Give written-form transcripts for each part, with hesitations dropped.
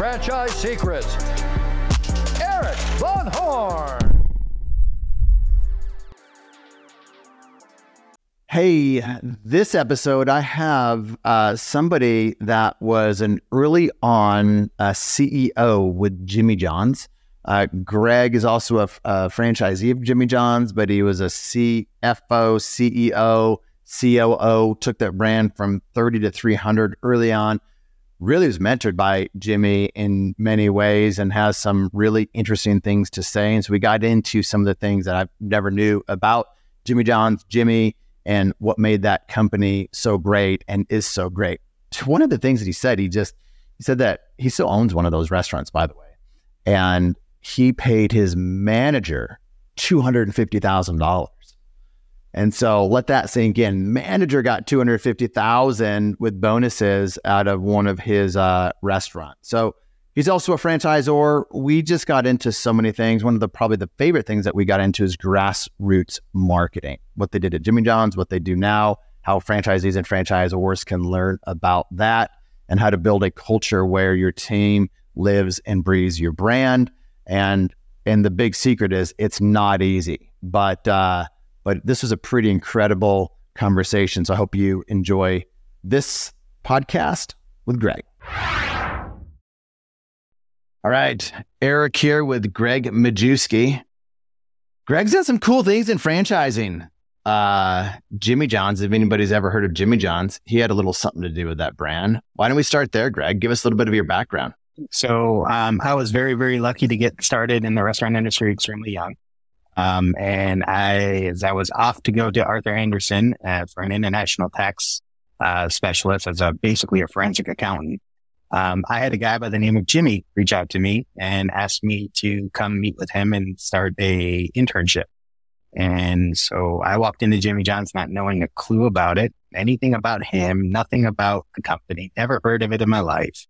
Franchise Secrets, Eric Von Horn. Hey, this episode I have somebody that was an early on CEO with Jimmy John's. Greg is also a franchisee of Jimmy John's, but he was a CFO, CEO, COO, took that brand from 30 to 300 early on. Really was mentored by Jimmy in many ways and has some really interesting things to say. And so we got into some of the things that I never knew about Jimmy John's, Jimmy, and what made that company so great and is so great. One of the things that he said, he said that he still owns one of those restaurants, by the way. And he paid his manager $250,000. And so let that sink in. Manager got $250,000 with bonuses out of one of his restaurants. So he's also a franchisor. We just got into so many things. One of the favorite things that we got into is grassroots marketing. What they did at Jimmy John's, what they do now, how franchisees and franchisors can learn about that, and how to build a culture where your team lives and breathes your brand. And the big secret is it's not easy, but this was a pretty incredible conversation. So I hope you enjoy this podcast with Greg. All right. Eric here with Greg Majewski. Greg's done some cool things in franchising. Jimmy John's, if anybody's ever heard of Jimmy John's, he had a little something to do with that brand. Why don't we start there, Greg? Give us a little bit of your background. So I was very, very lucky to get started in the restaurant industry extremely young. And I was off to go to Arthur Anderson for an international tax specialist as basically a forensic accountant. I had a guy by the name of Jimmy reach out to me and asked me to come meet with him and start a internship. And so I walked into Jimmy John's not knowing a clue about it, anything about him, nothing about the company, never heard of it in my life.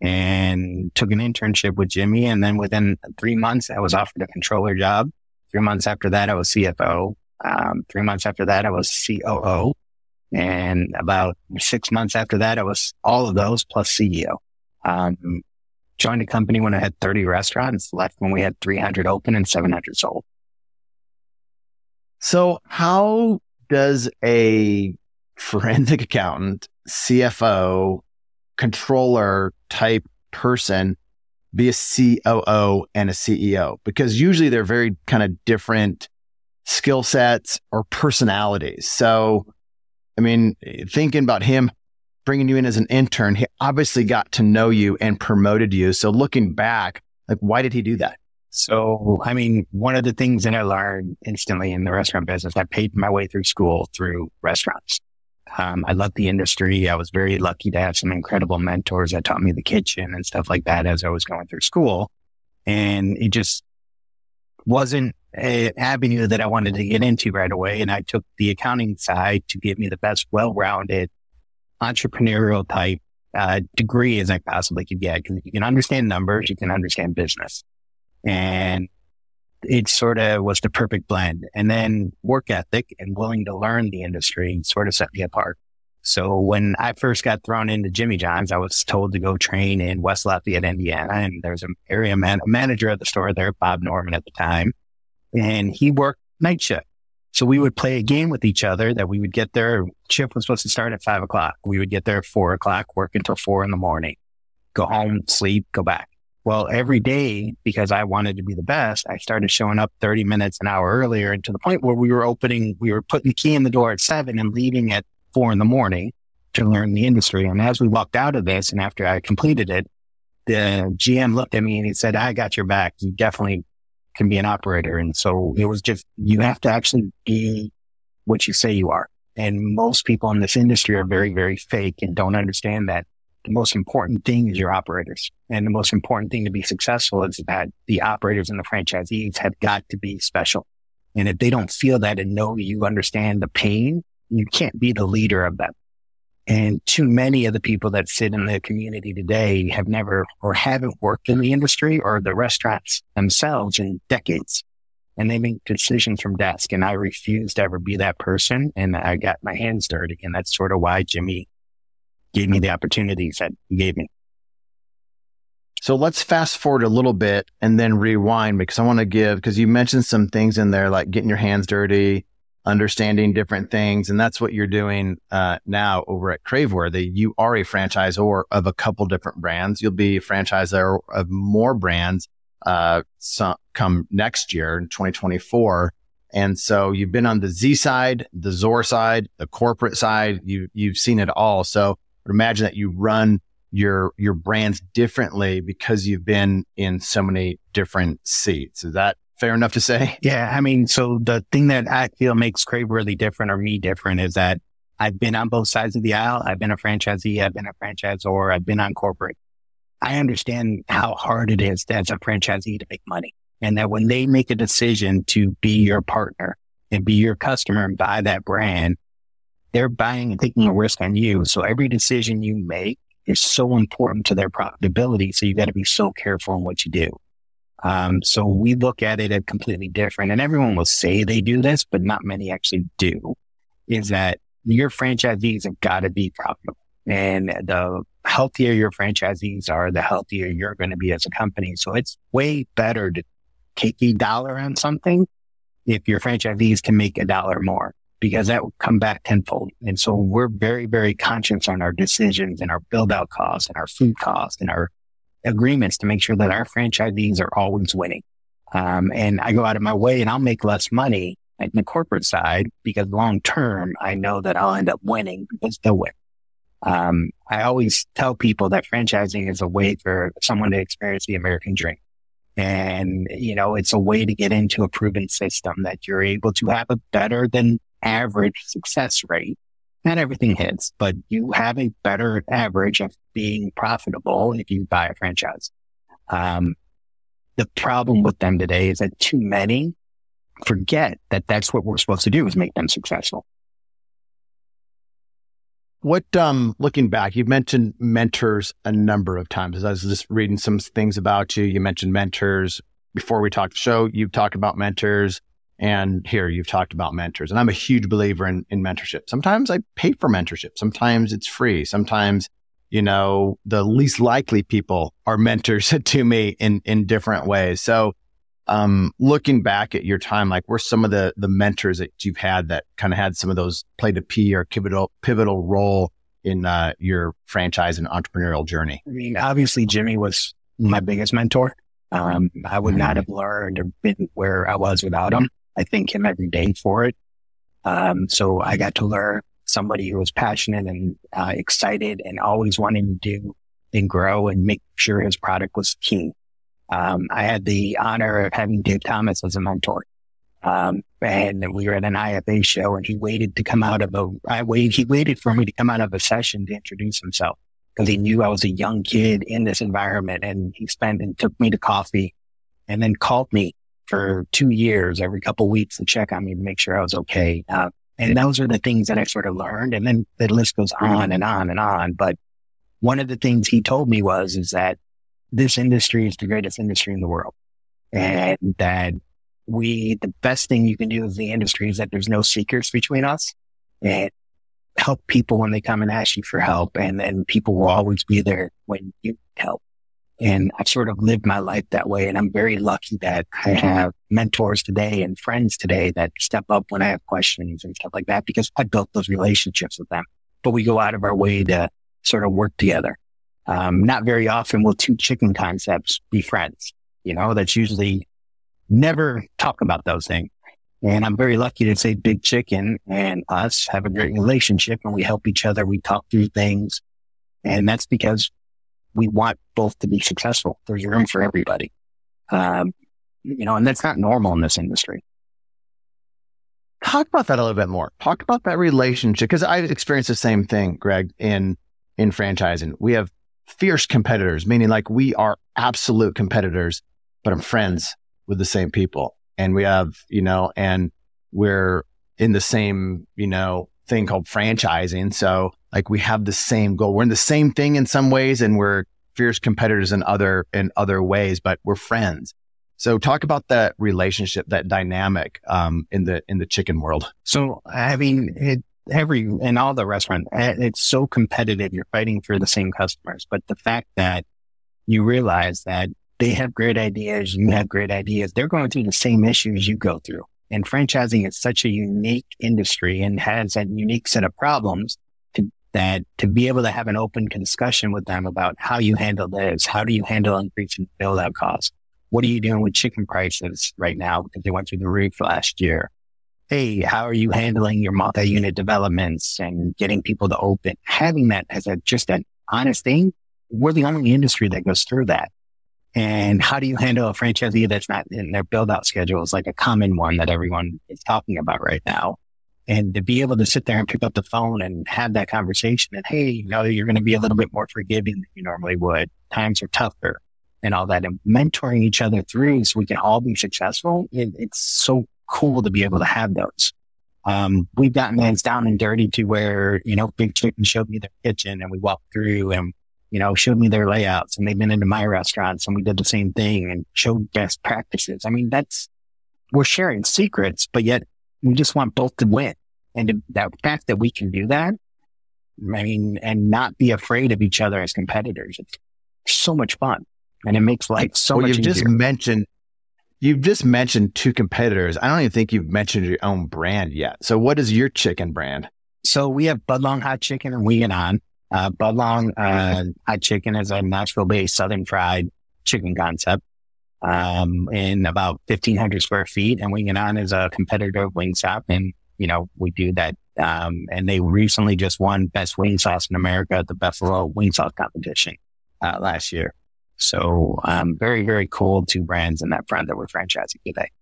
And took an internship with Jimmy. And then within 3 months, I was offered a controller job. 3 months after that, I was CFO. 3 months after that, I was COO. And about 6 months after that, I was all of those plus CEO. Joined a company when I had 30 restaurants, left when we had 300 open and 700 sold. So how does a forensic accountant, CFO, controller type person be a COO and a CEO? Because usually they're very kind of different skill sets or personalities. So, I mean, thinking about him bringing you in as an intern, he obviously got to know you and promoted you. So looking back, like, why did he do that? So, I mean, one of the things that I learned instantly in the restaurant business, I paid my way through school through restaurants. I loved the industry. I was very lucky to have some incredible mentors that taught me the kitchen and stuff like that as I was going through school. And it just wasn't an avenue that I wanted to get into right away. And I took the accounting side to give me the best well-rounded entrepreneurial type degree as I possibly could get. Because you can understand numbers, you can understand business. And it sort of was the perfect blend. And then work ethic and willing to learn the industry sort of set me apart. So when I first got thrown into Jimmy John's, I was told to go train in West Lafayette, Indiana. And there's an area manager at the store there, Bob Norman at the time. And he worked night shift. So we would play a game with each other that we would get there. Shift was supposed to start at 5 o'clock. We would get there at 4 o'clock, work until 4 in the morning, go home, sleep, go back. Well, every day, because I wanted to be the best, I started showing up 30 minutes an hour earlier, and to the point where we were putting the key in the door at 7 and leaving at 4 in the morning to learn the industry. And as we walked out of this, and after I completed it, the GM looked at me and he said, I got your back. You definitely can be an operator. And so it was just, you have to actually be what you say you are. And most people in this industry are very, very fake and don't understand that. The most important thing is your operators. And the most important thing to be successful is that the operators and the franchisees have got to be special. And if they don't feel that and know you understand the pain, you can't be the leader of them. And too many of the people that sit in the community today have never or haven't worked in the industry or the restaurants themselves in decades. And they make decisions from desk. And I refuse to ever be that person. And I got my hands dirty. And that's sort of why Jimmy gave me the opportunities that he gave me. So let's fast forward a little bit and then rewind, because I want to give, because you mentioned some things in there, like getting your hands dirty, understanding different things. And that's what you're doing now over at Craveworthy. You are a franchisor of a couple different brands. You'll be a franchisor of more brands come next year in 2024. And so you've been on the Z side, the Zor side, the corporate side. You've seen it all. So imagine that you run your brands differently because you've been in so many different seats. Is that fair enough to say? Yeah. I mean, so the thing that I feel makes Craveworthy different, or me different, is that I've been on both sides of the aisle. I've been a franchisee. I've been a franchisor. I've been on corporate. I understand how hard it is as a franchisee to make money, and that when they make a decision to be your partner and be your customer and buy that brand, they're buying and taking a risk on you. So every decision you make is so important to their profitability. So you got to be so careful in what you do. So we look at it as completely different, and everyone will say they do this, but not many actually do, is that your franchisees have got to be profitable. And the healthier your franchisees are, the healthier you're going to be as a company. So it's way better to take a dollar on something if your franchisees can make a dollar more, because that will come back tenfold. And so we're very, very conscious on our decisions and our build out costs and our food costs and our agreements to make sure that our franchisees are always winning. And I go out of my way and I'll make less money on the corporate side, because long term, I know that I'll end up winning because they'll win. I always tell people that franchising is a way for someone to experience the American dream. And, you know, it's a way to get into a proven system that you're able to have a better than average success rate. Not everything hits, but you have a better average of being profitable if you buy a franchise. The problem with them today is that too many forget that that's what we're supposed to do, is make them successful. What, looking back, you've mentioned mentors a number of times. As I was just reading some things about you, you mentioned mentors. Before we talked show, you've talked about mentors, and here you've talked about mentors. And I'm a huge believer in mentorship. Sometimes I pay for mentorship. Sometimes it's free. Sometimes, you know, the least likely people are mentors to me in different ways. So, looking back at your time, like, were some of the mentors that you've had that kind of had some of those, played a key or pivotal role in your franchise and entrepreneurial journey? I mean, obviously Jimmy was my biggest mentor. I would not have learned or been where I was without him. I thank him every day for it. So I got to learn somebody who was passionate and excited and always wanting to do and grow and make sure his product was king. I had the honor of having Dave Thomas as a mentor. And we were at an IFA show, and he waited to come out of he waited for me to come out of a session to introduce himself, because he knew I was a young kid in this environment. And he spent and took me to coffee and then called me for 2 years every couple of weeks to check on me to make sure I was okay. And those are the things that I sort of learned. And then the list goes on and on and on. But one of the things he told me is that this industry is the greatest industry in the world, and that the best thing you can do as the industry is that there's no seekers between us, and help people when they come and ask you for help. And then people will always be there when you need help. And I've sort of lived my life that way. And I'm very lucky that I have mentors today and friends today that step up when I have questions and stuff like that, because I built those relationships with them, but we go out of our way to sort of work together. Not very often will two chicken concepts be friends. You know, that's usually never talk about those things. And I'm very lucky to say Big Chicken and us have a great relationship, and we help each other. We talk through things. And that's because we want both to be successful. There's room for everybody. You know, and that's not normal in this industry. Talk about that a little bit more. Talk about that relationship, because I've experienced the same thing, Greg, in franchising. We have fierce competitors, meaning like we are absolute competitors, but I'm friends with the same people. And we have, you know, and we're in the same, you know, thing called franchising. So like we have the same goal. We're in the same thing in some ways, and we're fierce competitors in other ways, but we're friends. So talk about that relationship, that dynamic in the chicken world. So, I mean, in all the restaurants, it's so competitive. You're fighting for the same customers. But the fact that you realize that they have great ideas, you have great ideas. They're going through the same issues you go through. And franchising is such a unique industry and has a unique set of problems to be able to have an open discussion with them about how you handle this, how do you handle increasing build-out costs? What are you doing with chicken prices right now because they went through the roof last year? Hey, how are you handling your multi-unit developments and getting people to open? Having that as just an honest thing, we're the only industry that goes through that. And how do you handle a franchisee that's not in their build-out schedule is like a common one that everyone is talking about right now. And to be able to sit there and pick up the phone and have that conversation and, hey, you know, you're going to be a little bit more forgiving than you normally would. Times are tougher and all that. And mentoring each other through so we can all be successful. It's so cool to be able to have those. We've gotten hands down and dirty to where, you know, Big Chicken showed me their kitchen and we walked through and, you know, showed me their layouts and they've been into my restaurants and we did the same thing and showed best practices. I mean, we're sharing secrets, but yet we just want both to win. And that fact that we can do that, I mean, and not be afraid of each other as competitors, it's so much fun and it makes life so much easier. You've just mentioned two competitors. I don't even think you've mentioned your own brand yet. So what is your chicken brand? So we have Budlong Hot Chicken and Winging On. Budlong Hot Chicken is a Nashville-based Southern fried chicken concept in about 1,500 square feet. And Winging On is a competitor of Wingstop. And, you know, we do that. And they recently just won Best Wing Sauce in America at the Buffalo Wing Sauce Competition last year. So very, very cool two brands in that front that we're franchising today.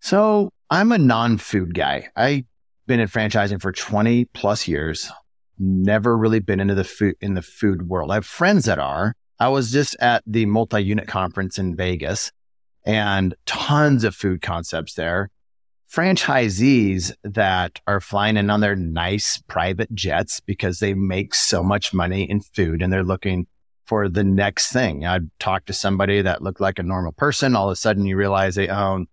So I'm a non-food guy. I've been in franchising for 20 plus years. Never really been into the food world. I have friends that are. I was just at the multi-unit conference in Vegas and tons of food concepts there. Franchisees that are flying in on their nice private jets because they make so much money in food and they're looking for the next thing. I talked to somebody that looked like a normal person. All of a sudden you realize they own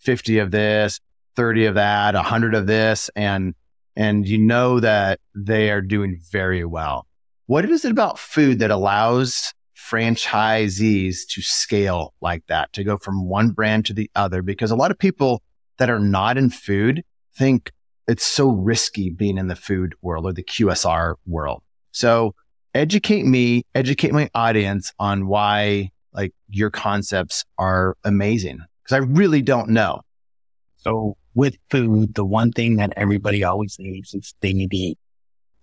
50 of this, 30 of that, 100 of this, and you know that they are doing very well. What is it about food that allows franchisees to scale like that, to go from one brand to the other? Because a lot of people that are not in food think it's so risky being in the food world or the QSR world. So educate me, educate my audience on why like your concepts are amazing, because I really don't know. So with food, the one thing that everybody always needs is they need to eat.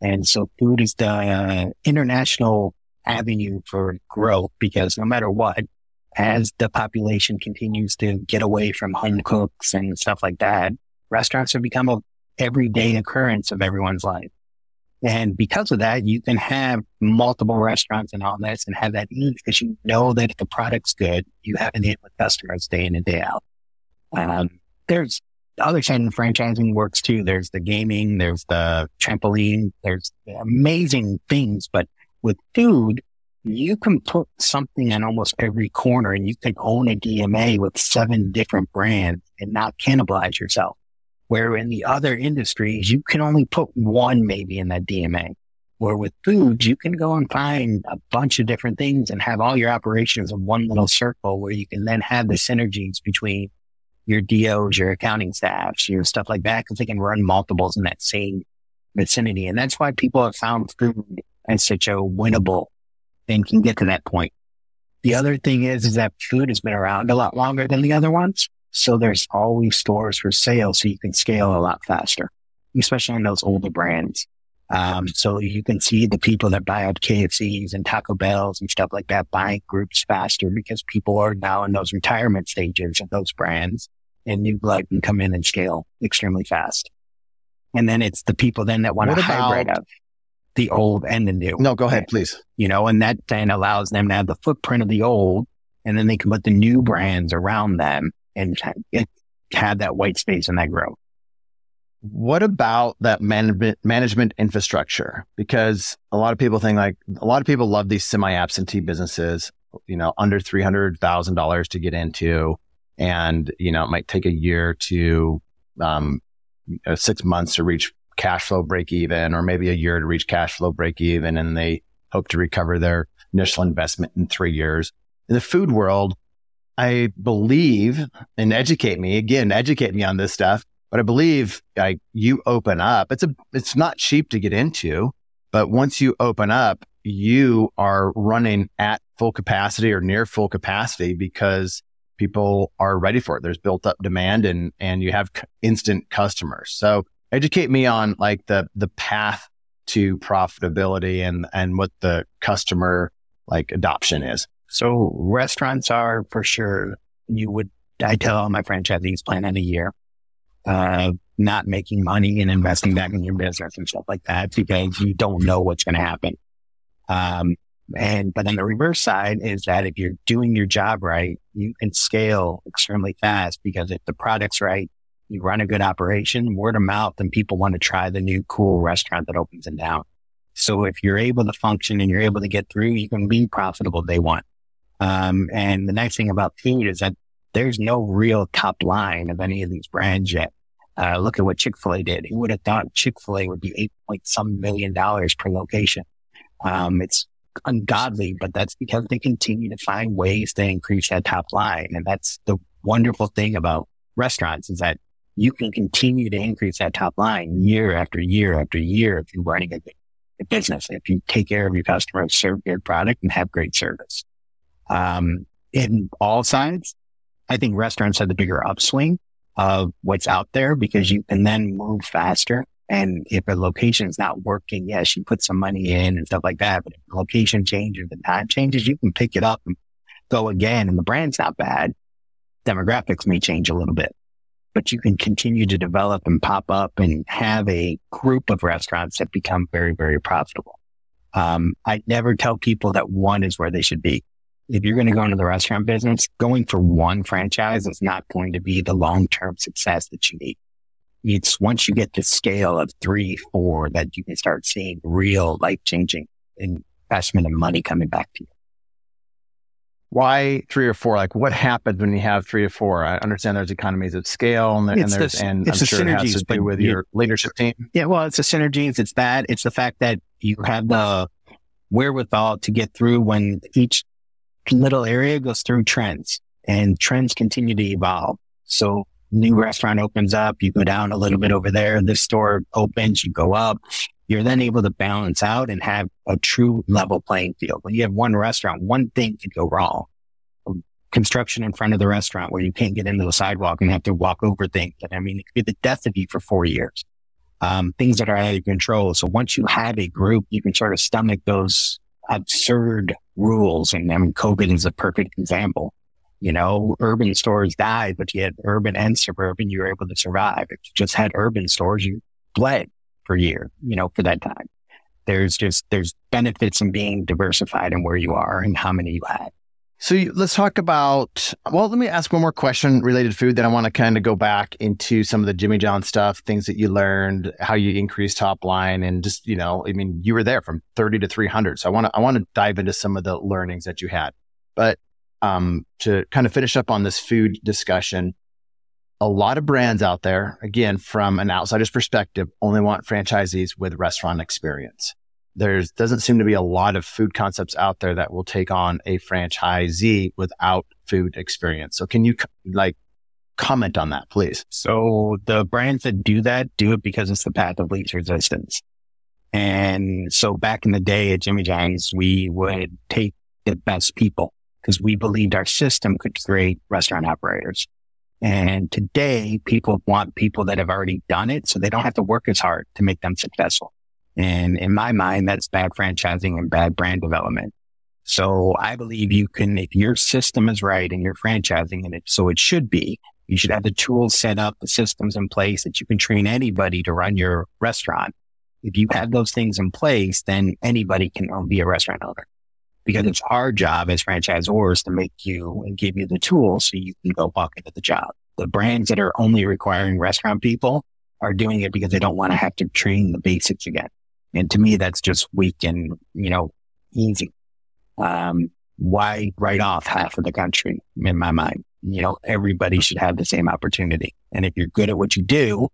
And so food is the international avenue for growth because no matter what, as the population continues to get away from home cooks and stuff like that, restaurants have become an everyday occurrence of everyone's life. And because of that, you can have multiple restaurants and all this and have that eat because you know that if the product's good, you have it in with customers day in and day out. There's the other side of franchising works too. There's the gaming, there's the trampoline, there's amazing things. But with food, you can put something in almost every corner and you can own a DMA with 7 different brands and not cannibalize yourself. Where in the other industries, you can only put one maybe in that DMA. Where with food, you can go and find a bunch of different things and have all your operations in one little circle where you can then have the synergies between your DOs, your accounting staffs, your stuff like that, because they can run multiples in that same vicinity. And that's why people have found food as such a winnable and can get to that point. The other thing is that food has been around a lot longer than the other ones. So there's always stores for sale. So you can scale a lot faster, especially on those older brands. So you can see the people that buy up KFCs and Taco Bells and stuff like that, buying groups faster because people are now in those retirement stages of those brands and new blood can come in and scale extremely fast. And then it's the people then that want to hybrid up the old and the new. No, go ahead, please. You know, and that then allows them to have the footprint of the old and then they can put the new brands around them and have that white space and that growth. What about that management infrastructure? Because a lot of people think like, a lot of people love these semi-absentee businesses, you know, under $300,000 to get into. And, you know, it might take a year to 6 months to reach cash flow break even, or maybe a year to reach cash flow break even. And they hope to recover their initial investment in 3 years. In the food world, I believe, and educate me on this stuff, but I believe you open up. It's not cheap to get into, but once you open up, you are running at full capacity or near full capacity because people are ready for it. There's built up demand and you have instant customers. So educate me on like the path to profitability and what the customer like adoption is. So restaurants are for sure, I tell all my franchisees plan in a year, not making money and investing back in your business and stuff like that because you don't know what's going to happen. But on the reverse side is that if you're doing your job right, you can scale extremely fast because if the product's right, you run a good operation, word of mouth, and people want to try the new cool restaurant that opens in town. So if you're able to function and you're able to get through, you can be profitable day one. And the nice thing about food is that there's no real top line of any of these brands yet. Look at what Chick-fil-A did. Who would have thought Chick-fil-A would be $8 million per location? It's ungodly, but that's because they continue to find ways to increase that top line. And that's the wonderful thing about restaurants is that you can continue to increase that top line year after year after year if you're running a business, if you take care of your customers, serve your product, and have great service. In all sides, I think restaurants have the bigger upswing of what's out there because you can then move faster. And if a location is not working, yes, you put some money in and stuff like that. But if the location changes, the time changes, you can pick it up and go again. And the brand's not bad. Demographics may change a little bit, but you can continue to develop and pop up and have a group of restaurants that become very, very profitable. I never tell people that one is where they should be. If you're going to go into the restaurant business, going for one franchise is not going to be the long-term success that you need. It's once you get to scale of 3, 4 that you can start seeing real life-changing investment and money coming back to you. Why 3 or 4? Like what happens when you have 3 or 4? I understand there's economies of scale and I'm sure it has to do with your leadership team. Yeah, well, it's the synergies. It's that. It's the fact that you have the wherewithal to get through when each little area goes through trends and trends continue to evolve. So new restaurant opens up, you go down a little bit over there, this store opens, you go up, you're then able to balance out and have a true level playing field. When you have one restaurant, one thing could go wrong. Construction in front of the restaurant where you can't get into the sidewalk and have to walk over things. And I mean, it could be the death of you for 4 years. Things that are out of control. So once you have a group, you can sort of stomach those absurd rules. And I mean, COVID is a perfect example. You know, urban stores died, but you had urban and suburban, you were able to survive. If you just had urban stores, you bled per year, you know, for that time. There's benefits in being diversified in where you are and how many you had. So let's talk about, well, let me ask one more question related to food. Then I want to kind of go back into some of the Jimmy John stuff, things that you learned, how you increased top line and just, you know, I mean, you were there from 30 to 300. So I want to dive into some of the learnings that you had, but to kind of finish up on this food discussion, a lot of brands out there, again, from an outsider's perspective, only want franchisees with restaurant experience. There doesn't seem to be a lot of food concepts out there that will take on a franchisee without food experience. So can you comment on that, please? So the brands that do that do it because it's the path of least resistance. And so back in the day at Jimmy John's, we would take the best people, because we believed our system could create restaurant operators. And today, people want people that have already done it, so they don't have to work as hard to make them successful. And in my mind, that's bad franchising and bad brand development. So I believe you can, if your system is right and you're franchising, so it should be, you should have the tools set up, the systems in place that you can train anybody to run your restaurant. If you have those things in place, then anybody can be a restaurant owner. Because it's our job as franchisors to make you and give you the tools so you can go walk into the job. The brands that are only requiring restaurant people are doing it because they don't want to have to train the basics again. And to me, that's just weak and, you know, easy. Why write off half of the country in my mind? You know, everybody should have the same opportunity. And if you're good at what you do,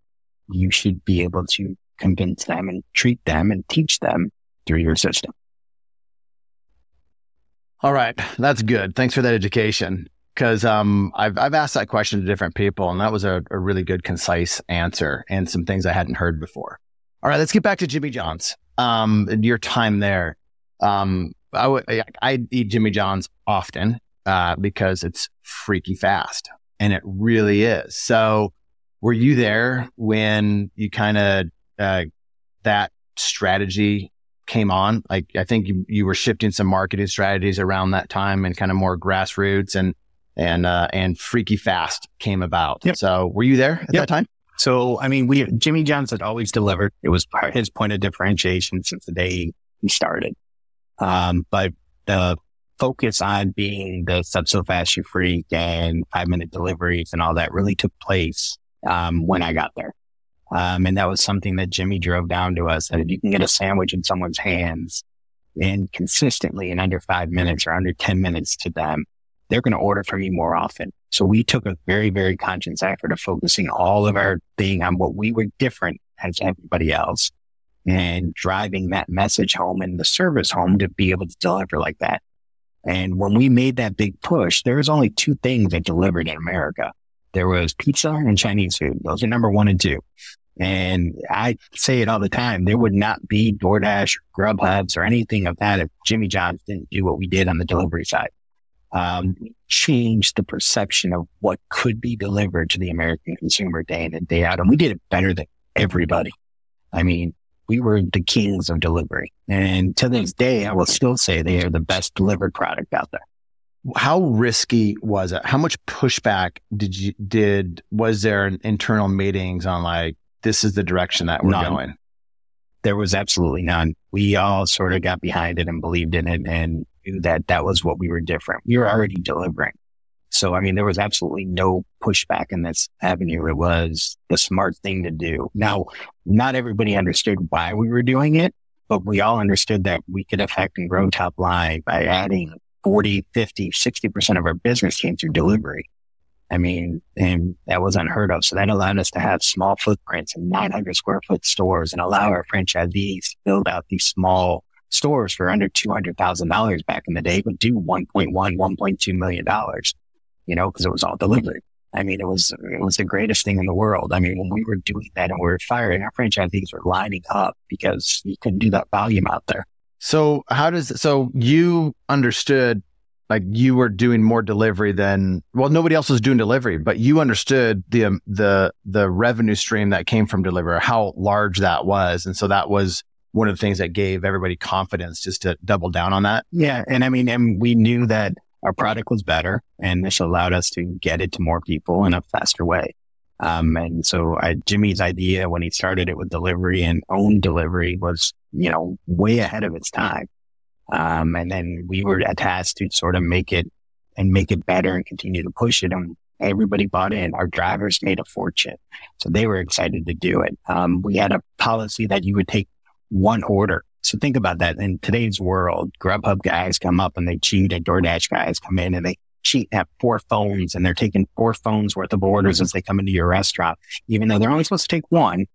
you should be able to convince them and treat them and teach them through your system. All right. That's good. Thanks for that education. Because I've asked that question to different people, and that was a really good, concise answer and some things I hadn't heard before. All right, let's get back to Jimmy John's. Your time there. I eat Jimmy John's often because it's freaky fast, and it really is. So were you there when you kind of that strategy came on? Like, I think you were shifting some marketing strategies around that time and kind of more grassroots and freaky fast came about. Yep. So were you there at that time? So, I mean, Jimmy John's had always delivered. It was his point of differentiation since the day he started. But the focus on being the sub-so fast you freak and 5-minute deliveries and all that really took place when I got there. And that was something that Jimmy drove down to us, that if you can get a sandwich in someone's hands and consistently in under 5 minutes or under 10 minutes to them, they're going to order from you more often. So we took a very, very conscious effort of focusing all of our thing on what we were different as everybody else and driving that message home and the service home to be able to deliver like that. And when we made that big push, there was only two things that delivered in America. There was pizza and Chinese food. Those are number 1 and 2. And I say it all the time, there would not be DoorDash, Grubhubs, or anything of that if Jimmy John's didn't do what we did on the delivery side. Changed the perception of what could be delivered to the American consumer day in and day out. And we did it better than everybody. I mean, we were the kings of delivery. And to this day, I will still say they are the best delivered product out there. How risky was it? How much pushback was there in internal meetings on like, this is the direction that we're going? There was absolutely none. We all sort of got behind it and believed in it and knew that that was what we were different. We were already delivering. So, I mean, there was absolutely no pushback in this avenue. It was the smart thing to do. Now, not everybody understood why we were doing it, but we all understood that we could affect and grow top line by adding 40, 50, 60% of our business came through delivery. I mean, and that was unheard of. So that allowed us to have small footprints and 900 square foot stores and allow our franchisees to build out these small stores for under $200,000 back in the day, but do $1.1, $1.2 million, you know, because it was all delivered. I mean, it was the greatest thing in the world. I mean, when we were doing that and we were firing, our franchisees were lining up because you couldn't do that volume out there. So so you understood, like, you were doing more delivery than, well, nobody else was doing delivery, but you understood the revenue stream that came from delivery, how large that was. And so that was one of the things that gave everybody confidence just to double down on that. Yeah. And I mean, and we knew that our product was better, and this allowed us to get it to more people in a faster way. And so Jimmy's idea when he started it with delivery and owned delivery was, you know, way ahead of its time. And then we were tasked to sort of make it better and continue to push it. And everybody bought in. Our drivers made a fortune. So they were excited to do it. We had a policy that you would take one order. So think about that. In today's world, Grubhub guys come up and they cheat, and DoorDash guys come in and they cheat and have 4 phones, and they're taking 4 phones worth of orders as they come into your restaurant. Even though they're only supposed to take one,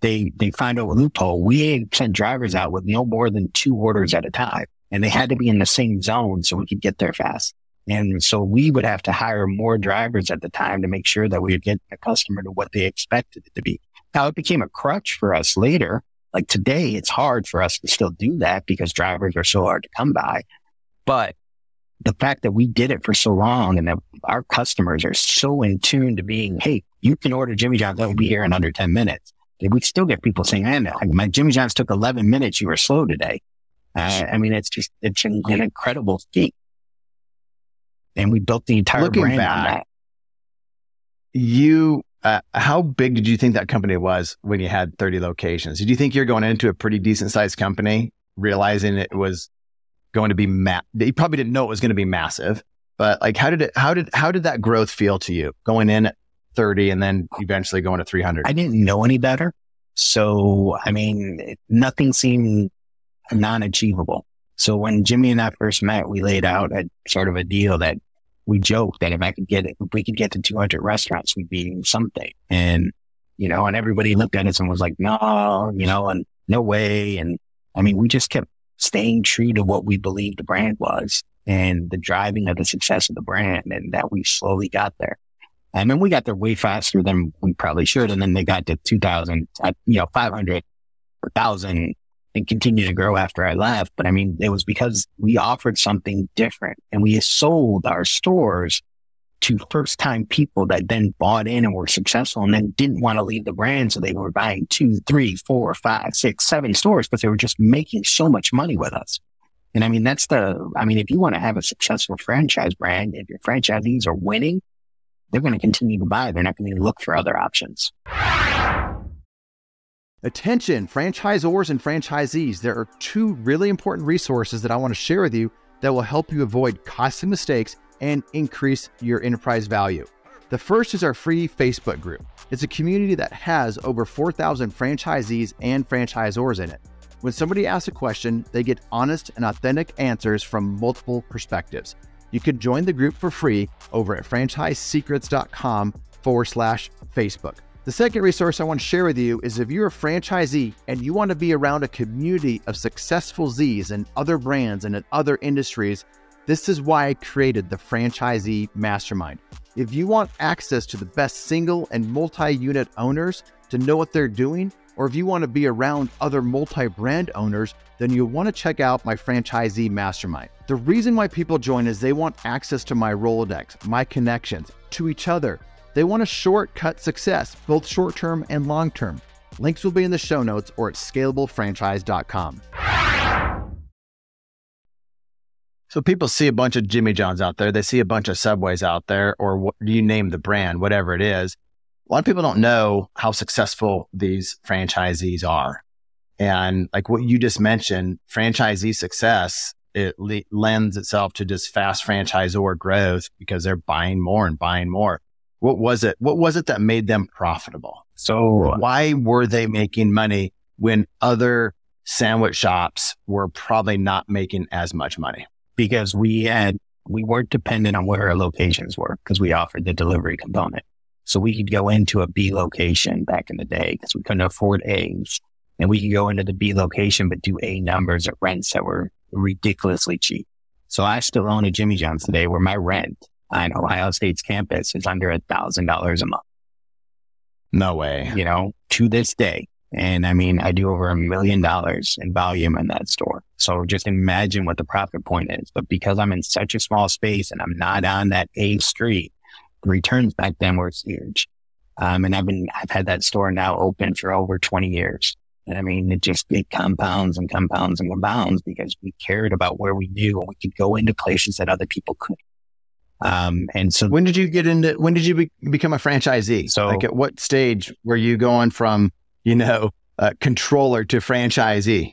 they find a loophole. We sent drivers out with no more than 2 orders at a time. And they had to be in the same zone so we could get there fast. And so we would have to hire more drivers at the time to make sure that we would get the customer to what they expected it to be. Now, it became a crutch for us later. Like today, it's hard for us to still do that because drivers are so hard to come by. But the fact that we did it for so long and that our customers are so in tune to being, hey, you can order Jimmy John's, that will be here in under 10 minutes. We still get people saying, I know, my Jimmy John's took 11 minutes. You were slow today. I mean, it's an incredible feat. And we built the entire brand on that. How big did you think that company was when you had 30 locations? Did you think you're going into a pretty decent sized company, realizing it was going to be you probably didn't know it was going to be massive, but like, how did that growth feel to you going in at 30 and then eventually going to 300? I didn't know any better. So, I mean, nothing seemed non-achievable. So when Jimmy and I first met, we laid out a sort of a deal that we joked that if we could get to 200 restaurants, we'd be something. And, you know, and everybody looked at us and was like, no, you know, and no way. And I mean, we just kept staying true to what we believed the brand was. and the driving of the success of the brand, and that we slowly got there. And then we got there way faster than we probably should. And then they got to 2,000, 500 or 1,000 and continued to grow after I left. But I mean, it was because we offered something different, and we sold our stores to first-time people that then bought in and were successful and then didn't want to leave the brand. So they were buying 2, 3, 4, 5, 6, 7 stores, but they were just making so much money with us. And I mean, if you want to have a successful franchise brand, if your franchisees are winning, they're going to continue to buy. They're not going to look for other options. Attention, franchisors and franchisees. There are two really important resources that I want to share with you that will help you avoid costly mistakes and increase your enterprise value. The first is our free Facebook group. It's a community that has over 4,000 franchisees and franchisors in it. When somebody asks a question, they get honest and authentic answers from multiple perspectives. You can join the group for free over at franchiseSecrets.com/Facebook. The second resource I want to share with you is if you're a franchisee and you want to be around a community of successful Zs and other brands and in other industries, this is why I created the Franchisee Mastermind. If you want access to the best single and multi-unit owners to know what they're doing, or if you want to be around other multi-brand owners, then you'll want to check out my Franchisee Mastermind. The reason why people join is they want access to my Rolodex, my connections, to each other. They want to shortcut success, both short-term and long-term. Links will be in the show notes or at scalablefranchise.com. So people see a bunch of Jimmy John's out there. They see a bunch of Subways out there, or you name the brand, whatever it is. A lot of people don't know how successful these franchisees are. And like what you just mentioned, franchisee success, it lends itself to just fast franchisor growth because they're buying more and buying more. What was it? What was it that made them profitable? So why were they making money when other sandwich shops were probably not making as much money? Because we weren't dependent on where our locations were, because we offered the delivery component. So we could go into a B location back in the day because we couldn't afford A's. And we could go into the B location, but do A numbers at rents that were ridiculously cheap. So I still own a Jimmy John's today where my rent on Ohio State's campus is under $1,000 a month. No way. You know, to this day. And I mean, I do over $1 million in volume in that store. So just imagine what the profit point is. But because I'm in such a small space and I'm not on that A street, the returns back then were huge. And I've had that store now open for over 20 years. And I mean, it compounds and compounds and compounds because we cared about where we knew and we could go into places that other people couldn't. And so when did you become a franchisee? So like at what stage were you going from, controller to franchisee?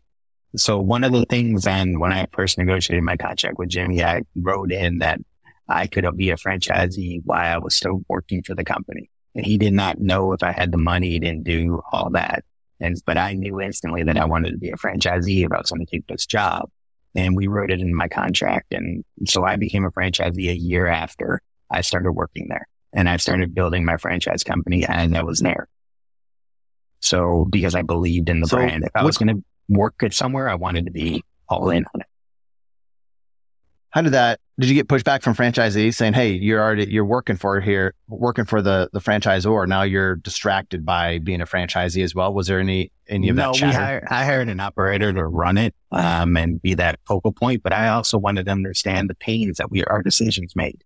So one of the things, and when I first negotiated my contract with Jimmy, I wrote in that I could be a franchisee while I was still working for the company. And he did not know if I had the money, he didn't do all that. But I knew instantly that I wanted to be a franchisee if I was going to keep this job. And we wrote it in my contract. And so I became a franchisee a year after I started working there. And I started building my franchise company and I was there. So because I believed in the brand, if I was going to work at somewhere, I wanted to be all in on it. How did you get pushback from franchisees saying, hey, you're working for the franchisor. Now you're distracted by being a franchisee as well. Was there any of that chatter? I hired an operator to run it, and be that focal point, but I also wanted to understand the pains that our decisions made.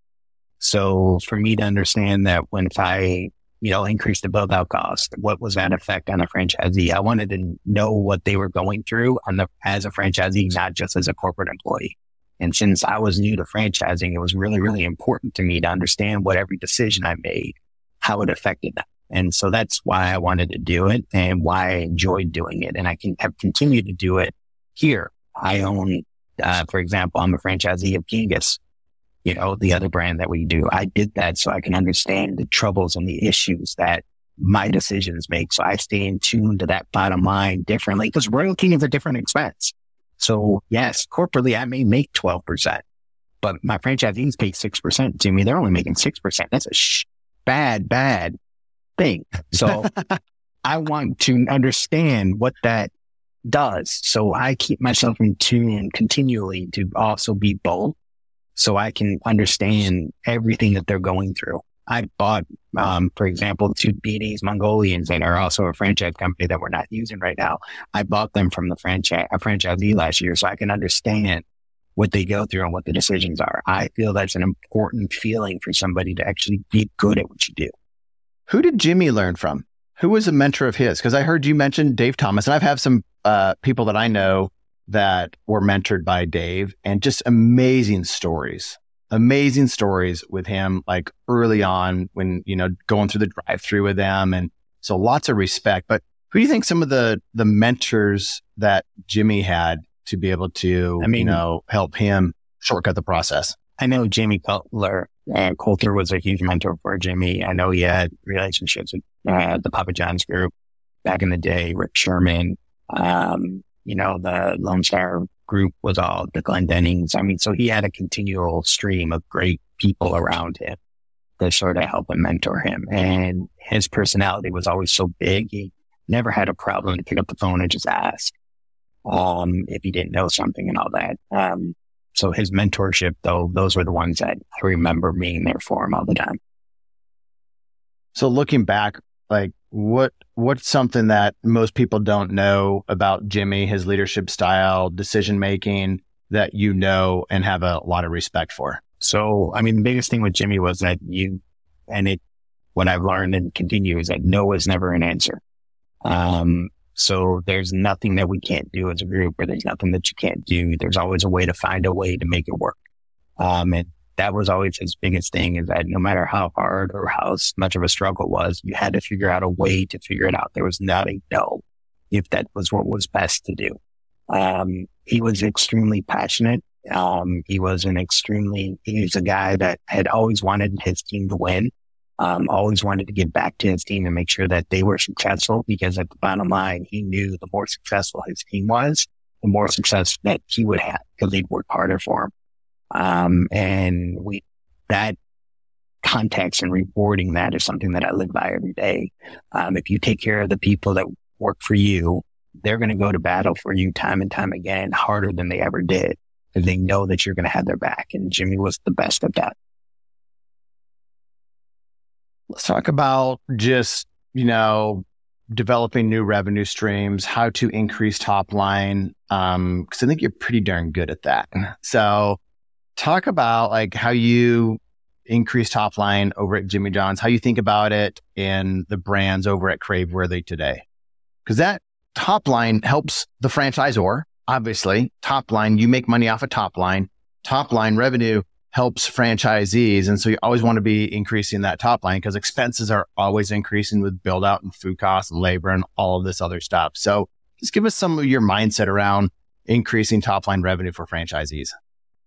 So for me to understand that when I increased the build out cost, what was that effect on a franchisee? I wanted to know what they were going through as a franchisee, not just as a corporate employee. And since I was new to franchising, it was really, really important to me to understand what every decision I made, how it affected them. And so that's why I wanted to do it and why I enjoyed doing it. And I have continued to do it here. I own, for example, I'm a franchisee of Kingas, the other brand that we do. I did that so I can understand the troubles and the issues that my decisions make. So I stay in tune to that bottom line differently because royalty is a different expense. So yes, corporately, I may make 12%, but my franchisees pay 6% to me. They're only making 6%. That's a bad thing. So I want to understand what that does. So I keep myself in tune continually to also be bold so I can understand everything that they're going through. I bought, for example, 2 BD's Mongolians that are also a franchise company that we're not using right now. I bought them from a franchisee last year, so I can understand what they go through and what the decisions are. I feel that's an important feeling for somebody to actually be good at what you do. Who did Jimmy learn from? Who was a mentor of his? Because I heard you mention Dave Thomas, and I've had some people that I know that were mentored by Dave, and just amazing stories with him, like early on when, you know, going through the drive-thru with them. And so lots of respect. But who do you think some of the mentors that Jimmy had to be able to, help him shortcut the process? I know Jamie Coulter. Coulter was a huge mentor for Jimmy. I know he had relationships with the Papa John's group back in the day, Rick Sherman, the Lone Star group was all the Glenn Dennings. I mean, so he had a continual stream of great people around him to sort of help and mentor him. And his personality was always so big. He never had a problem to pick up the phone and just ask if he didn't know something and all that. So his mentorship, though, those were the ones that I remember being there for him all the time. So looking back, like what's something that most people don't know about Jimmy, his leadership style, decision making, that you know and have a lot of respect for? So, I mean, the biggest thing with Jimmy was that what I've learned and continue is that no is never an answer. So there's nothing that we can't do as a group, or there's nothing that you can't do. There's always a way to find a way to make it work. And that was always his biggest thing, is that no matter how hard or how much of a struggle was, you had to figure out a way to figure it out. There was not a no if that was what was best to do. He was extremely passionate. He was a guy that had always wanted his team to win. Always wanted to give back to his team and make sure that they were successful, because at the bottom line, he knew the more successful his team was, the more success that he would have, because they'd work harder for him. That context and rewarding that is something that I live by every day. If you take care of the people that work for you, they're going to go to battle for you time and time again, harder than they ever did, because they know that you're going to have their back. And Jimmy was the best at that. Let's talk about just, developing new revenue streams, how to increase top line, because I think you're pretty darn good at that. So talk about like how you increase top line over at Jimmy John's, how you think about it in the brands over at Craveworthy today. Because that top line helps the franchisor, obviously. Top line, you make money off of top line. Top line revenue helps franchisees. And so you always want to be increasing that top line, because expenses are always increasing with build out and food costs and labor and all of this other stuff. So just give us some of your mindset around increasing top line revenue for franchisees.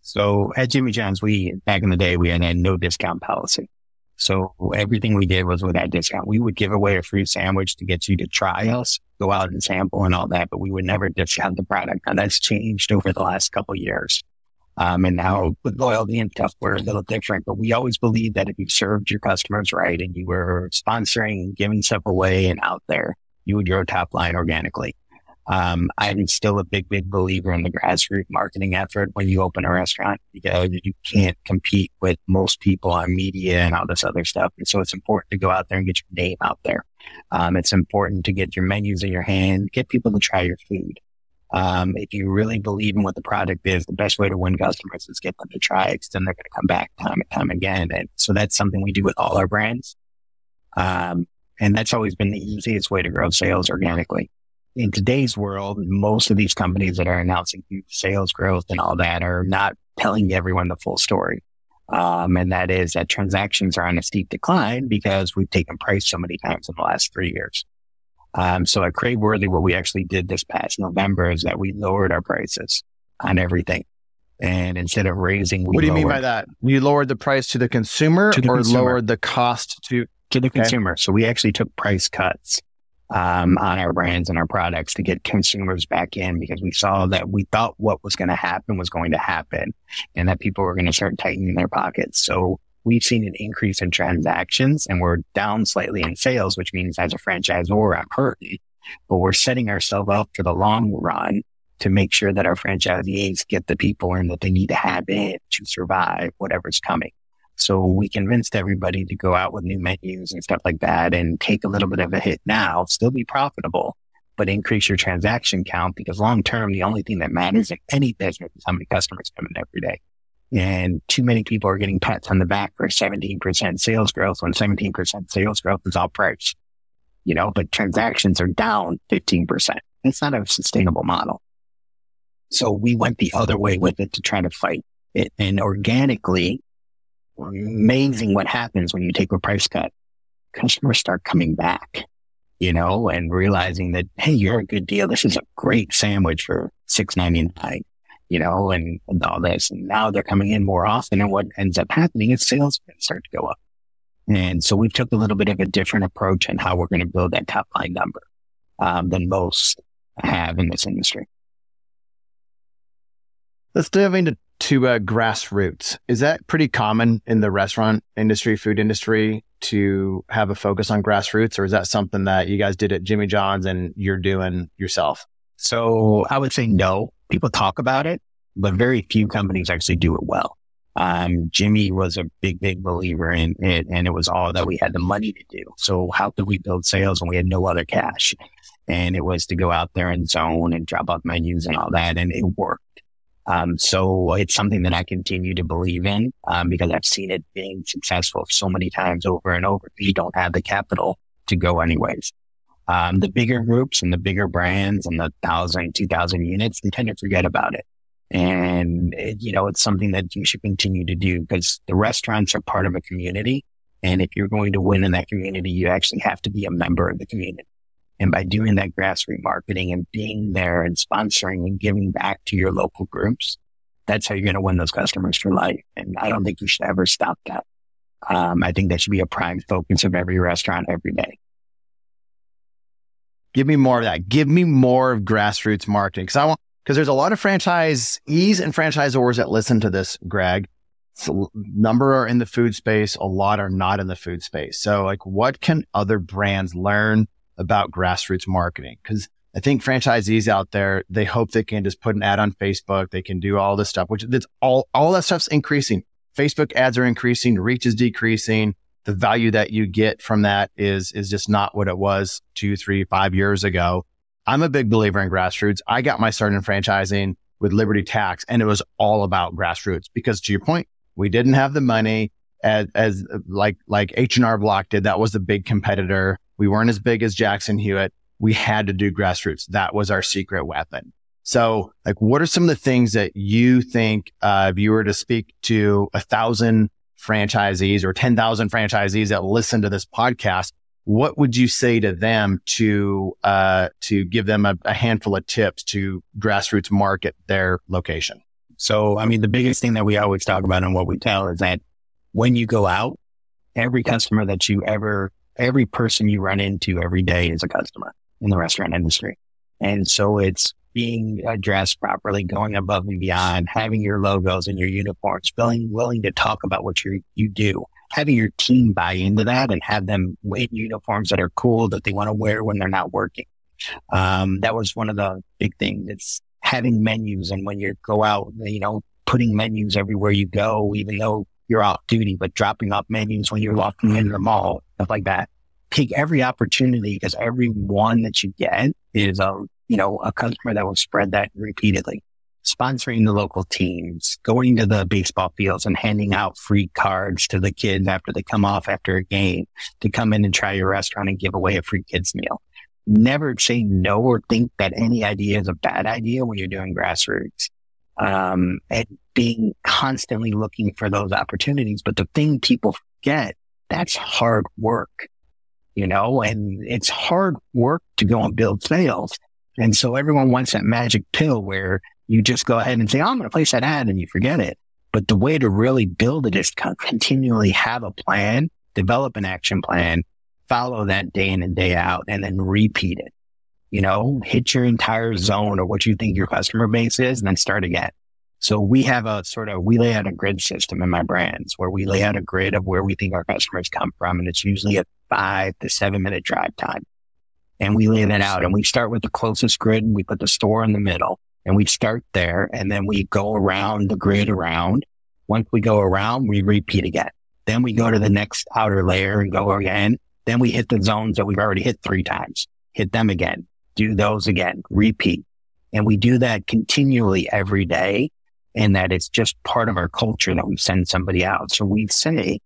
So at Jimmy John's, back in the day, we had a no discount policy. So everything we did was with that discount. We would give away a free sandwich to get you to try us, go out and sample and all that, but we would never discount the product. Now that's changed over the last couple of years. And now with loyalty and stuff, we're a little different, but we always believe that if you served your customers right and you were sponsoring, giving stuff away and out there, you would grow top line organically. I'm still a big, big believer in the grassroots marketing effort when you open a restaurant, because you can't compete with most people on media and all this other stuff. And so it's important to go out there and get your name out there. It's important to get your menus in your hand, get people to try your food. If you really believe in what the product is, the best way to win customers is get them to try it, because then they're going to come back time and time again. And so that's something we do with all our brands. And that's always been the easiest way to grow sales organically. In today's world, most of these companies that are announcing sales growth and all that are not telling everyone the full story. And that is that transactions are on a steep decline because we've taken price so many times in the last 3 years. So at Craveworthy, what we actually did this past November is that we lowered our prices on everything. And instead of raising, we lowered. What do you mean by that? You lowered the price to the consumer, lowered the cost to the consumer? So we actually took price cuts on our brands and our products to get consumers back in, because we saw that we thought what was going to happen was going to happen, and that people were going to start tightening their pockets. So we've seen an increase in transactions, and we're down slightly in sales, which means as a franchisor, I'm hurting, but we're setting ourselves up for the long run to make sure that our franchisees get the people in that they need to have in to survive whatever's coming. So we convinced everybody to go out with new menus and stuff like that and take a little bit of a hit now, still be profitable, but increase your transaction count, because long-term, the only thing that matters in any business is how many customers come in every day. And too many people are getting pats on the back for 17% sales growth when 17% sales growth is all price, you know, but transactions are down 15%. It's not a sustainable model. So we went the other way with it to try to fight it. And organically, amazing what happens when you take a price cut. Customers start coming back, you know, and realizing that, hey, you're a good deal. This is a great sandwich for $6.99, you know, and all this. And now they're coming in more often. And what ends up happening is sales start to go up. And so we took a little bit of a different approach on how we're going to build that top line number than most have in this industry. Let's delve into grassroots. Is that pretty common in the restaurant industry, food industry, to have a focus on grassroots? Or is that something that you guys did at Jimmy John's and you're doing yourself? So I would say no. People talk about it, but very few companies actually do it well. Jimmy was a big believer in it, and it was all that we had the money to do. So how could we build sales when we had no other cash? And it was to go out there and zone and drop off menus and all that, and it worked. So it's something that I continue to believe in, because I've seen it being successful so many times over and over. You don't have the capital to go anyways. The bigger groups and the bigger brands and the 1,000, 2,000 units, they tend to forget about it. And, you know, it's something that you should continue to do, because the restaurants are part of a community. And if you're going to win in that community, you actually have to be a member of the community. And by doing that grassroots marketing and being there and sponsoring and giving back to your local groups, that's how you're going to win those customers for life. And I don't think you should ever stop that. I think that should be a prime focus of every restaurant every day. Give me more of that. Give me more of grassroots marketing. Because there's a lot of franchisees and franchisors that listen to this, Greg. So, number are in the food space. A lot are not in the food space. So like, what can other brands learn about grassroots marketing? Because I think franchisees out there, they hope they can just put an ad on Facebook. They can do all this stuff, which that's all that stuff's increasing. Facebook ads are increasing. Reach is decreasing. The value that you get from that is just not what it was 2, 3, 5 years ago. I'm a big believer in grassroots. I got my start in franchising with Liberty Tax, and it was all about grassroots, because to your point, we didn't have the money as like H&R Block did. That was the big competitor. We weren't as big as Jackson Hewitt. We had to do grassroots. That was our secret weapon. So like, what are some of the things that you think, if you were to speak to 1,000 franchisees or 10,000 franchisees that listen to this podcast, what would you say to them to give them a handful of tips to grassroots market their location? So, I mean, the biggest thing that we always talk about and what we tell is that when you go out, every person you run into every day is a customer in the restaurant industry. And so it's being addressed properly, going above and beyond, having your logos and your uniforms, being willing to talk about what you do, having your team buy into that and have them wear uniforms that are cool that they want to wear when they're not working. That was one of the big things. It's having menus. And when you go out, you know, putting menus everywhere you go, even though you're off duty, but dropping off menus when you're walking into the mall, stuff like that. Take every opportunity, because every one that you get is a customer that will spread that repeatedly. Sponsoring the local teams, going to the baseball fields and handing out free cards to the kids after they come off after a game to come in and try your restaurant and give away a free kids meal. Never say no or think that any idea is a bad idea when you're doing grassroots. And being constantly looking for those opportunities. But the thing people forget, that's hard work, you know, and it's hard work to go and build sales. And so everyone wants that magic pill where you just go ahead and say, oh, I'm going to place that ad, and you forget it. But the way to really build it is continually have a plan, develop an action plan, follow that day in and day out, and then repeat it. You know, hit your entire zone or what you think your customer base is, and then start again. So we have we lay out a grid system in my brands where we lay out a grid of where we think our customers come from. And it's usually a 5 to 7 minute drive time. And we lay that out, and we start with the closest grid, and we put the store in the middle. and we start there, and then we go around the grid around. Once we go around, we repeat again. Then we go to the next outer layer and go again. Then we hit the zones that we've already hit 3 times, hit them again, do those again, repeat. And we do that continually every day, and that it's just part of our culture that we send somebody out. So we say,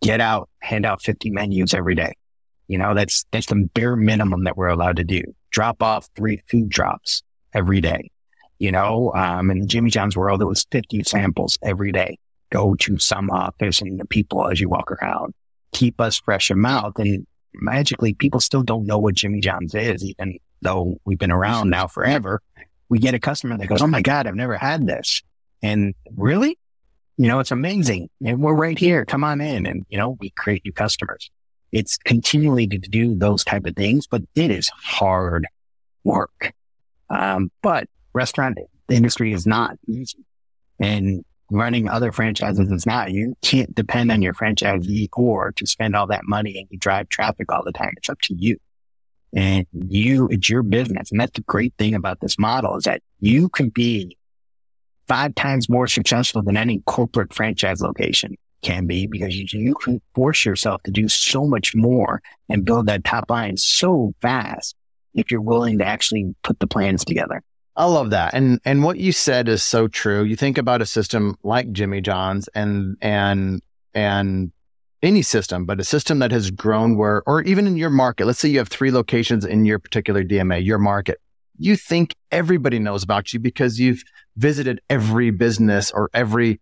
get out, hand out 50 menus every day. You know, that's the bare minimum that we're allowed to do. Drop off 3 food drops every day. You know, in Jimmy John's world, it was 50 samples every day. Go to some office and the people as you walk around. Keep us fresh in mouth. And magically, people still don't know what Jimmy John's is, even though we've been around now forever. We get a customer that goes, oh, my God, I've never had this. And really, you know, it's amazing. And we're right here. Come on in. And, you know, we create new customers. It's continually to do those type of things, but it is hard work. But restaurant industry is not easy, and running other franchises is not. You can't depend on your franchisee or to spend all that money and you drive traffic all the time. It's up to you, and it's your business. And that's the great thing about this model is that you can be 5 times more successful than any corporate franchise location can be, because you can force yourself to do so much more and build that top line so fast if you're willing to actually put the plans together. I love that. And what you said is so true. You think about a system like Jimmy John's and any system, but a system that has grown where, or even in your market, let's say you have 3 locations in your particular DMA, your market, you think everybody knows about you because you've visited every business or every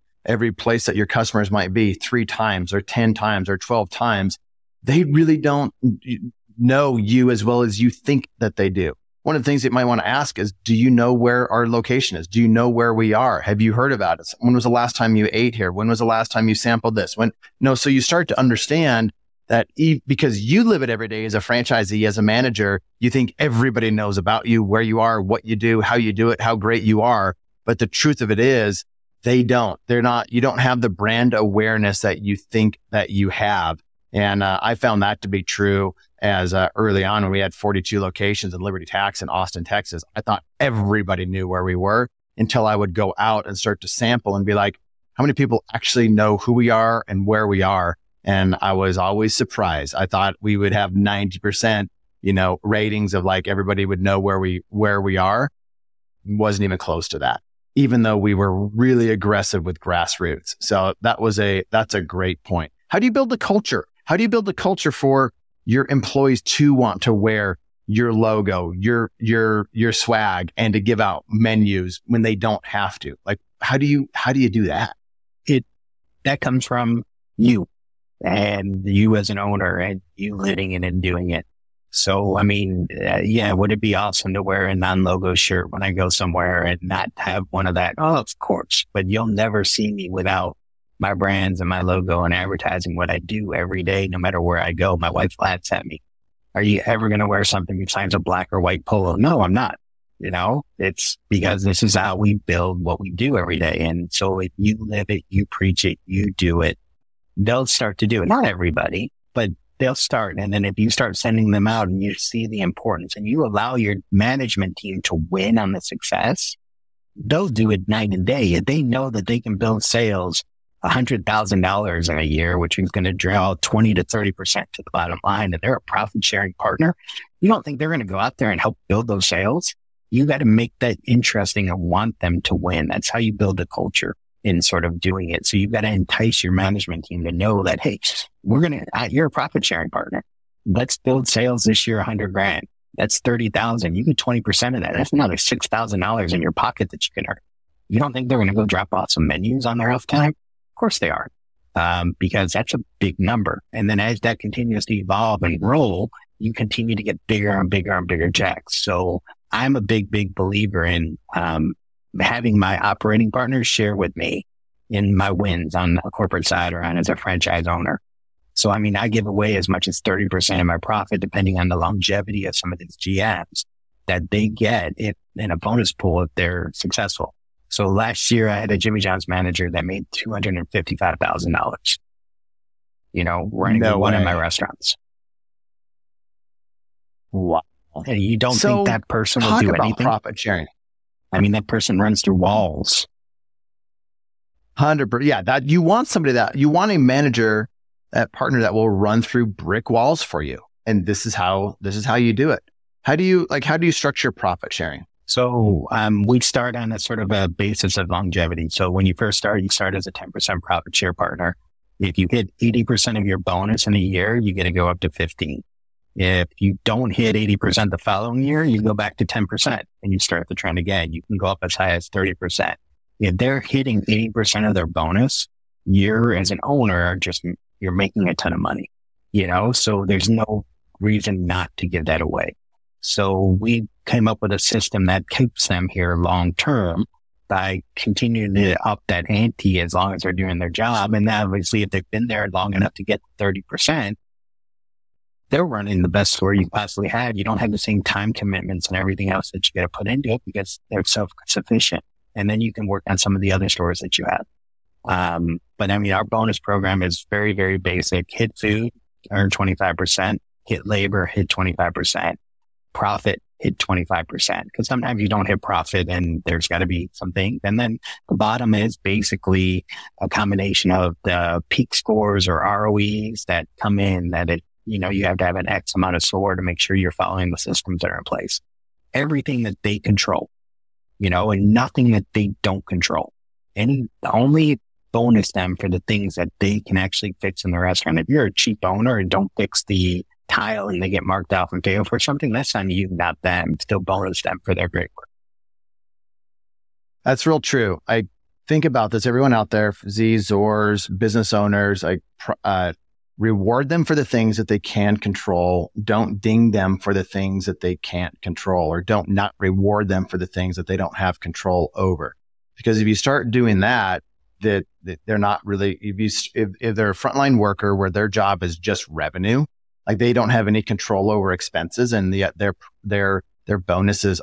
place that your customers might be 3 times or 10 times or 12 times. They really don't know you as well as you think that they do. One of the things that you might want to ask is, do you know where our location is? Do you know where we are? Have you heard about us? When was the last time you ate here? When was the last time you sampled this? So you start to understand that because you live it every day as a franchisee, as a manager, you think everybody knows about you, where you are, what you do, how you do it, how great you are. But the truth of it is they don't. They're not. You don't have the brand awareness that you think that you have. And I found that to be true as early on when we had 42 locations in Liberty Tax in Austin, Texas. I thought everybody knew where we were until I would go out and start to sample and be like, how many people actually know who we are and where we are? And I was always surprised. I thought we would have 90%, ratings of like everybody would know where we are. It wasn't even close to that, even though we were really aggressive with grassroots. So that's a great point. How do you build the culture? How do you build the culture for your employees to want to wear your logo, your swag, and to give out menus when they don't have to? Like, how do you do that? That comes from you and you as an owner and you living it and doing it. So, I mean, would it be awesome to wear a non-logo shirt when I go somewhere and not have one of that? Oh, of course, but you'll never see me without my brands and my logo and advertising what I do every day, no matter where I go. My wife laughs at me. Are you ever going to wear something besides a black or white polo? No, I'm not. It's because this is how we build what we do every day. And so if you live it, you preach it, you do it, they'll start to do it. Not everybody, but they'll start. And then if you start sending them out and you see the importance and you allow your management team to win on the success, they'll do it night and day. If they know that they can build sales $100,000 in a year, which is going to draw 20 to 30% to the bottom line, and they're a profit sharing partner, you don't think they're going to go out there and help build those sales? You got to make that interesting and want them to win. That's how you build a culture in sort of doing it. So you've got to entice your management team to know that, hey, you're a profit sharing partner. Let's build sales this year, $100,000. That's 30,000. You get 20% of that. That's another $6,000 in your pocket that you can earn. You don't think they're going to go drop off some menus on their off time? Course they are, because that's a big number. And then as that continues to evolve and roll, you continue to get bigger and bigger and bigger jacks. So I'm a big believer in having my operating partners share with me in my wins on the corporate side or on as a franchise owner. So, I mean, I give away as much as 30% of my profit, depending on the longevity of some of these GMs that they get in a bonus pool if they're successful. So last year I had a Jimmy John's manager that made $255,000, running one of my restaurants. Wow. And you don't think that person will do anything? Talk about profit sharing. I mean, that person runs through walls. 100%. Yeah, that you want somebody that you want a manager, that partner that will run through brick walls for you. And this is how you do it. How do you structure profit sharing? So we start on a sort of a basis of longevity. So when you first start, you start as a 10% profit share partner. If you hit 80% of your bonus in a year, you get to go up to 15%. If you don't hit 80% the following year, you go back to 10% and you start the trend again. You can go up as high as 30%. If they're hitting 80% of their bonus, you as an owner are just, you're making a ton of money, you know? So there's no reason not to give that away. So we came up with a system that keeps them here long-term by continuing to up that ante as long as they're doing their job. And obviously if they've been there long enough to get 30%, they're running the best store you possibly had. You don't have the same time commitments and everything else that you got to put into it because they're self-sufficient. And then you can work on some of the other stores that you have. But I mean, our bonus program is very, very basic. Hit food, earn 25%. Hit labor, hit 25%. Profit, hit 25%. Because sometimes you don't hit profit and there's got to be something. And then the bottom is basically a combination of the peak scores or ROEs that come in that it, you know, you have to have an X amount of store to make sure you're following the systems that are in place. Everything that they control, you know, and nothing that they don't control. And only bonus them for the things that they can actually fix in the restaurant. If you're a cheap owner and don't fix the tile and they get marked off and fail for something, that's on you, not them. Still bonus them for their great work. That's real true. I think about this. Everyone out there, Zors, business owners, reward them for the things that they can control. Don't ding them for the things that they can't control, or don't not reward them for the things that they don't have control over. Because if you start doing that they're not really, if they're a frontline worker where their job is just revenue, like they don't have any control over expenses, and yet their bonuses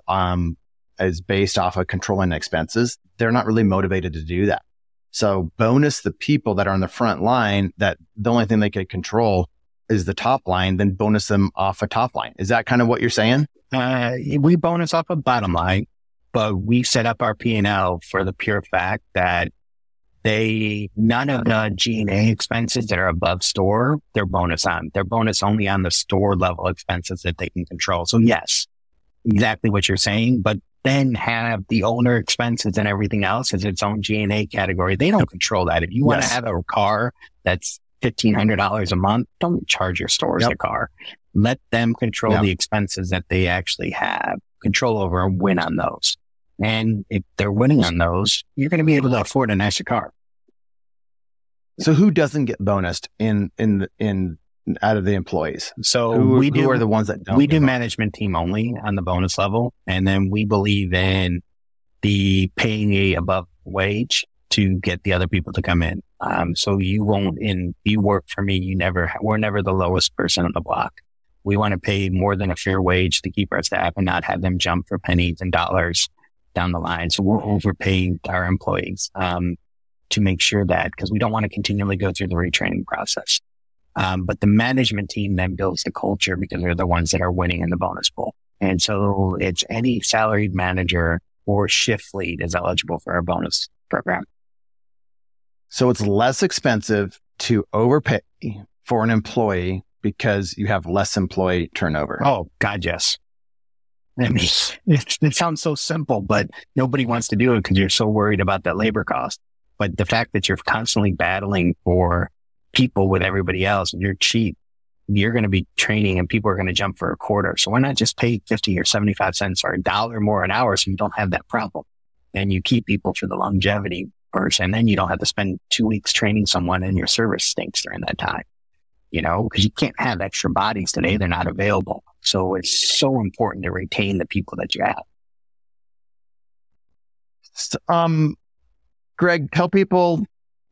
is based off of controlling expenses, they're not really motivated to do that. So bonus the people that are on the front line that the only thing they could control is the top line, then bonus them off a top line. Is that kind of what you're saying? We bonus off a bottom line, but we set up our P&L for the pure fact that none of the G&A expenses that are above store, they're bonus on. They're bonus only on the store level expenses that they can control. So yes, exactly what you're saying, but then have the owner expenses and everything else as its own G&A category. They don't control that. If you want to have a car that's $1,500 a month, don't charge your stores a car. Let them control the expenses that they actually have control over and win on those. And if they're winning on those, you're going to be able to afford a nicer car. So who doesn't get bonused in out of the employees? So who are the ones that don't? We do management team only on the bonus level. And then we believe in the paying above wage to get the other people to come in. So you won't, and you work for me, we're never the lowest person on the block. We want to pay more than a fair wage to keep our staff and not have them jump for pennies and dollars down the line. So we're overpaying our employees, to make sure that, because we don't want to continually go through the retraining process. But the management team then builds the culture because they're the ones that are winning in the bonus pool. And so it's any salaried manager or shift lead is eligible for our bonus program. So it's less expensive to overpay for an employee because you have less employee turnover. Oh, God, yes. I mean, it sounds so simple, but nobody wants to do it because you're so worried about that labor cost. But the fact that you're constantly battling for people with everybody else and you're cheap, you're going to be training and people are going to jump for a quarter. So why not just pay 50 or 75 cents or $1 more an hour so you don't have that problem? And you keep people for the longevity first, and then you don't have to spend 2 weeks training someone and your service stinks during that time, you know, because you can't have extra bodies today. They're not available. So it's so important to retain the people that you have. So, Greg, tell people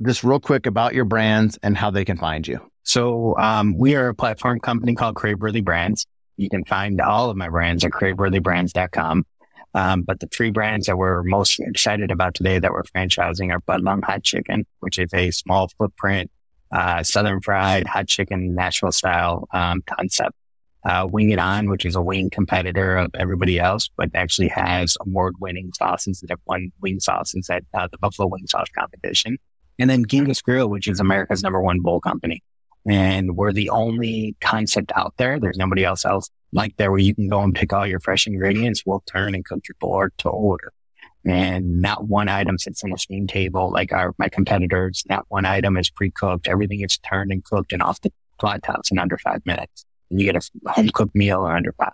just real quick about your brands and how they can find you. So we are a platform company called Craveworthy Brands. You can find all of my brands at craveworthybrands.com. But the three brands that we're most excited about today that we're franchising are Budlong Hot Chicken, which is a small footprint, Southern fried hot chicken, Nashville style concept. Winging On, which is a wing competitor of everybody else, but actually has award-winning sauces that have won wing sauces at the Buffalo Wing Sauce Competition. And then Gingas Grill, which is America's #1 bowl company. And we're the only concept out there. There's nobody else like there where you can go and pick all your fresh ingredients. We'll turn and cook your board to order. And not one item sits on the steam table like my competitors. Not one item is pre-cooked. Everything is turned and cooked and off the flat tops in under 5 minutes. And you get a home-cooked meal in under 5.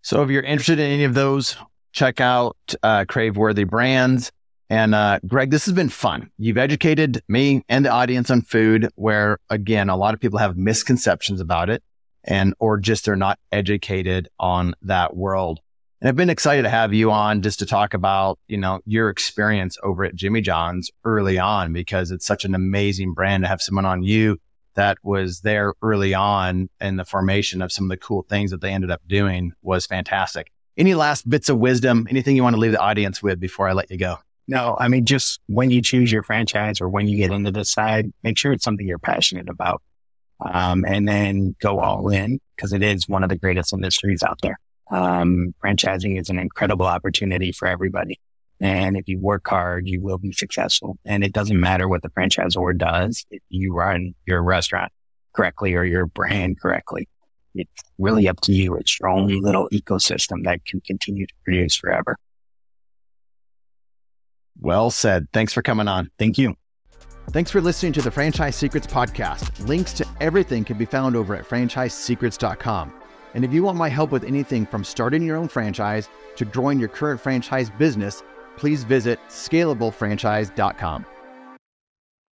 So if you're interested in any of those, check out Craveworthy Brands. And Greg, this has been fun. You've educated me and the audience on food where, again, a lot of people have misconceptions about it or just they're not educated on that world. And I've been excited to have you on just to talk about, your experience over at Jimmy John's early on, because it's such an amazing brand to have someone on you that was there early on in the formation of some of the cool things that they ended up doing was fantastic. Any last bits of wisdom, anything you want to leave the audience with before I let you go? No, I mean, just when you choose your franchise or when you get into the side, make sure it's something you're passionate about. And then go all in, because it is one of the greatest industries out there. Franchising is an incredible opportunity for everybody. And if you work hard, you will be successful. And it doesn't matter what the franchisor does. If you run your restaurant correctly or your brand correctly, it's really up to you. It's your own little ecosystem that can continue to produce forever. Well said. Thanks for coming on. Thank you. Thanks for listening to the Franchise Secrets podcast. Links to everything can be found over at franchisesecrets.com. And if you want my help with anything from starting your own franchise to growing your current franchise business, please visit scalablefranchise.com.